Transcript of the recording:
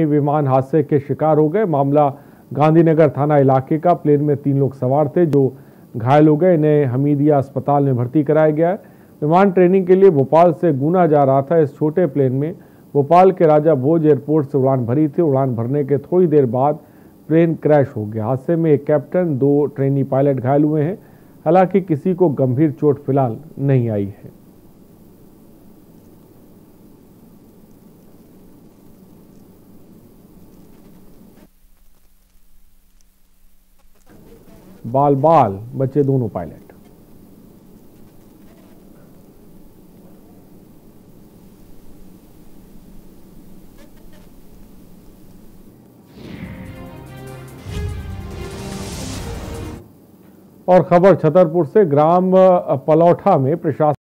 विमान हादसे के शिकार हो गए। मामला गांधीनगर थाना इलाके का। प्लेन में 3 लोग सवार थे जो घायल हो गए। इन्हें हमीदिया अस्पताल में भर्ती कराया गया है। विमान ट्रेनिंग के लिए भोपाल से गुना जा रहा था। इस छोटे प्लेन में भोपाल के राजा भोज एयरपोर्ट से उड़ान भरी थी। उड़ान भरने के थोड़ी देर बाद प्लेन क्रैश हो गया। हादसे में एक कैप्टन 2 ट्रेनी पायलट घायल हुए हैं। हालांकि किसी को गंभीर चोट फिलहाल नहीं आई है। बाल बाल बचे दोनों पायलट। और खबर छतरपुर से। ग्राम पलौठा में प्रशासन